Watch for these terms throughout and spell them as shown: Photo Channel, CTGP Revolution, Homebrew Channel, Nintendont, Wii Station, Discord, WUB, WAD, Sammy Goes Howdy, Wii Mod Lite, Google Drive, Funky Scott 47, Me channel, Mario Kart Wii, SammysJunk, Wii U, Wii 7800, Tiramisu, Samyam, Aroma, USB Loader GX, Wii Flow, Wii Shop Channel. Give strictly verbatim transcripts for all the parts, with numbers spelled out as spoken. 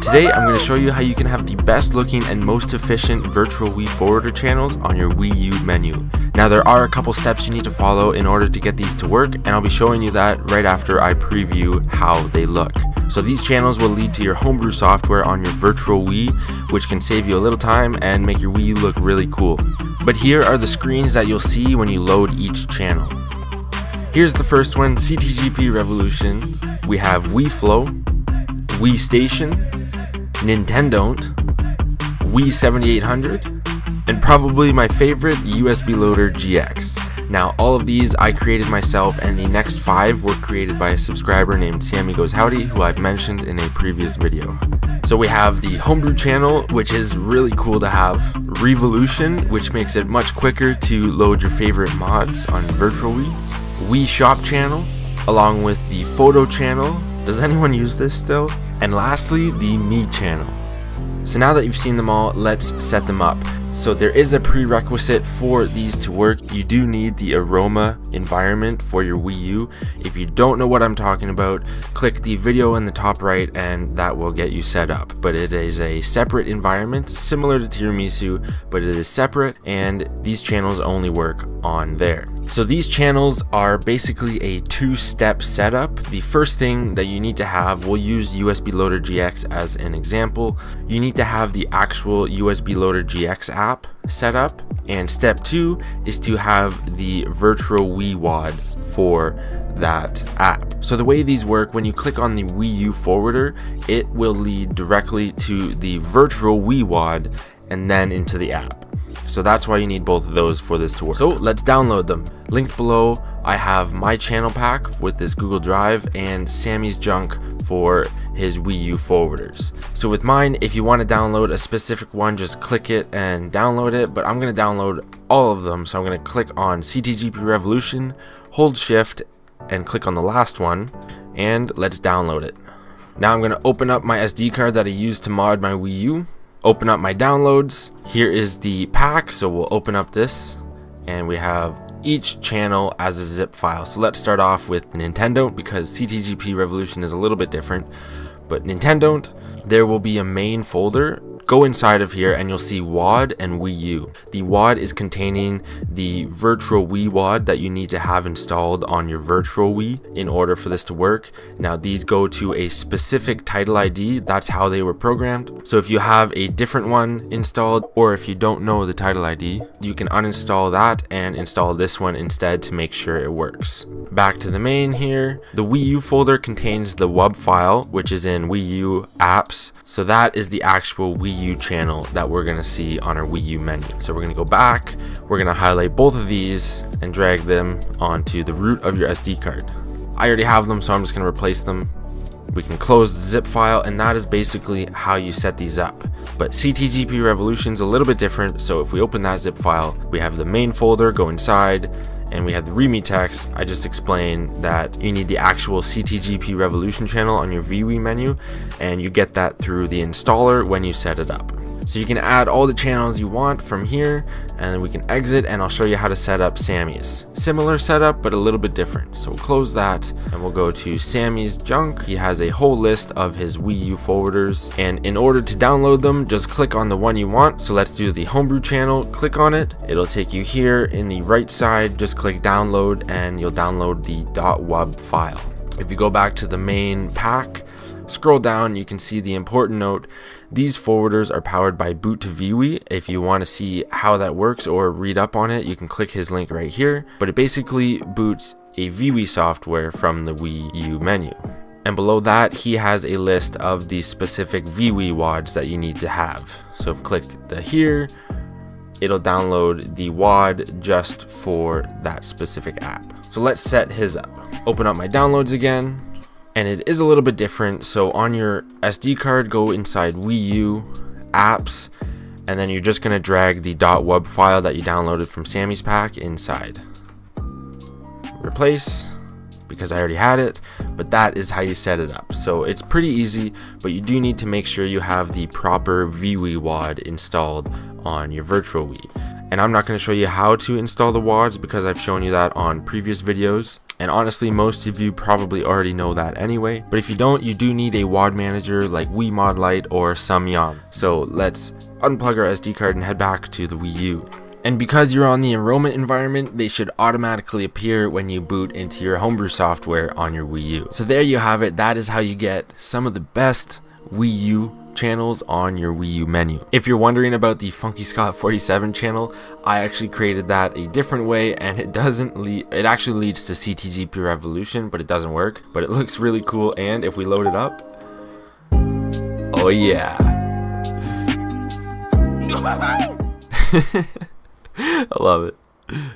Today I'm going to show you how you can have the best looking and most efficient virtual Wii forwarder channels on your Wii U menu. Now there are a couple steps you need to follow in order to get these to work, and I'll be showing you that right after I preview how they look. So these channels will lead to your homebrew software on your virtual Wii, which can save you a little time and make your Wii U look really cool. But here are the screens that you'll see when you load each channel. Here's the first one, C T G P Revolution. We have Wii Flow, Wii Station, Nintendont, Wii seventy-eight hundred, and probably my favorite, U S B Loader G X. Now all of these I created myself, and the next five were created by a subscriber named Sammy Goes Howdy, who I've mentioned in a previous video. So we have the Homebrew Channel, which is really cool to have, Revolution, which makes it much quicker to load your favorite mods on Virtual Wii, Wii Shop Channel, along with the Photo Channel. Does anyone use this still? And lastly, the Me Channel. So now that you've seen them all, let's set them up. So there is a prerequisite for these to work. You do need the Aroma environment for your Wii U. If you don't know what I'm talking about, click the video in the top right and that will get you set up. But it is a separate environment, similar to Tiramisu, but it is separate, and these channels only work on there. So these channels are basically a two-step setup. The first thing that you need to have, we'll use U S B Loader G X as an example. You need to have the actual U S B Loader G X app app set up, and step two is to have the virtual Wii W A D for that app. So the way these work, when you click on the Wii U forwarder, it will lead directly to the virtual Wii W A D and then into the app. So that's why you need both of those for this to work. So let's download them. Linked below, I have my channel pack with this Google Drive and Sammy's junk for his Wii U forwarders. So with mine, if you want to download a specific one, just click it and download it, but I'm going to download all of them. So I'm going to click on C T G P Revolution, hold shift and click on the last one, and let's download it. Now I'm going to open up my S D card that I used to mod my Wii U, open up my downloads. Here is the pack, so we'll open up this, and we have each channel as a zip file. So let's start off with Nintendont, because C T G P Revolution is a little bit different. But Nintendont, there will be a main folder. Go inside of here and you'll see W A D and Wii U. The W A D is containing the virtual Wii W A D that you need to have installed on your virtual Wii in order for this to work. Now these go to a specific title I D, that's how they were programmed. So if you have a different one installed, or if you don't know the title I D, you can uninstall that and install this one instead to make sure it works. Back to the main here. The Wii U folder contains the W U B file, which is in Wii U apps. So that is the actual Wii U U channel that we're going to see on our Wii U menu. So we're going to go back, we're going to highlight both of these and drag them onto the root of your S D card. I already have them, so I'm just going to replace them. We can close the zip file, and that is basically how you set these up. But C T G P Revolution is a little bit different, so if we open that zip file, we have the main folder, go inside, and we have the README text. I just explained that you need the actual C T G P Revolution channel on your V W menu, and you get that through the installer when you set it up. So you can add all the channels you want from here, and we can exit, and I'll show you how to set up Sammy's. Similar setup, but a little bit different. So we'll close that, and we'll go to Sammy's junk. He has a whole list of his Wii U forwarders, and in order to download them, just click on the one you want. So let's do the Homebrew Channel. Click on it. It'll take you here in the right side. Just click download, and you'll download the .wub file. If you go back to the main pack, scroll down, you can see the important note. These forwarders are powered by Boot two Vii. If you want to see how that works or read up on it, you can click his link right here, but it basically boots a V W software from the Wii U menu. And below that, he has a list of the specific V W W A Ds that you need to have. So if click the here, it'll download the W A D just for that specific app. So let's set his up. Open up my downloads again. And it is a little bit different. So on your S D card, go inside Wii U, apps, and then you're just going to drag the .wub file that you downloaded from Sammy's pack inside. Replace, because I already had it, but that is how you set it up. So it's pretty easy, but you do need to make sure you have the proper V W W A D installed on your virtual Wii. And I'm not going to show you how to install the W A Ds because I've shown you that on previous videos. and honestly most of you probably already know that anyway, but if you don't, you do need a W O D manager like Wii Mod Lite or Samyam. So let's unplug our S D card and head back to the Wii U. And because you're on the Aroma environment, they should automatically appear when you boot into your homebrew software on your Wii U. So there you have it, that is how you get some of the best Wii U channels on your Wii U menu. If you're wondering about the Funky Scott forty-seven channel, I actually created that a different way, and it doesn't lead, it actually leads to C T G P Revolution, but it doesn't work, but it looks really cool. And if we load it up, oh yeah. I love it.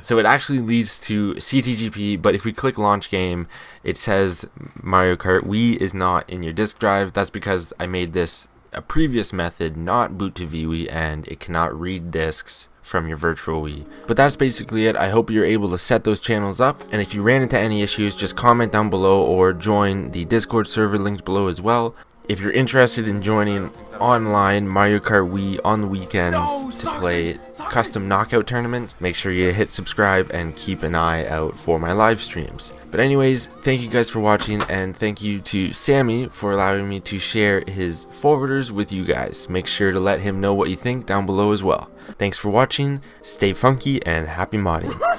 So it actually leads to C T G P, but if we click launch game, it says Mario Kart Wii is not in your disk drive. That's because I made this a previous method, not Boot to Vii, and it cannot read disks from your virtual Wii. But that's basically it. I hope you're able to set those channels up, and if you ran into any issues, just comment down below or join the Discord server linked below as well. If you're interested in joining online Mario Kart Wii on the weekends no, to play custom knockout tournaments, make sure you hit subscribe and keep an eye out for my live streams. But anyways, thank you guys for watching, and thank you to Sammy for allowing me to share his forwarders with you guys. Make sure to let him know what you think down below as well. Thanks for watching, stay funky, and happy modding.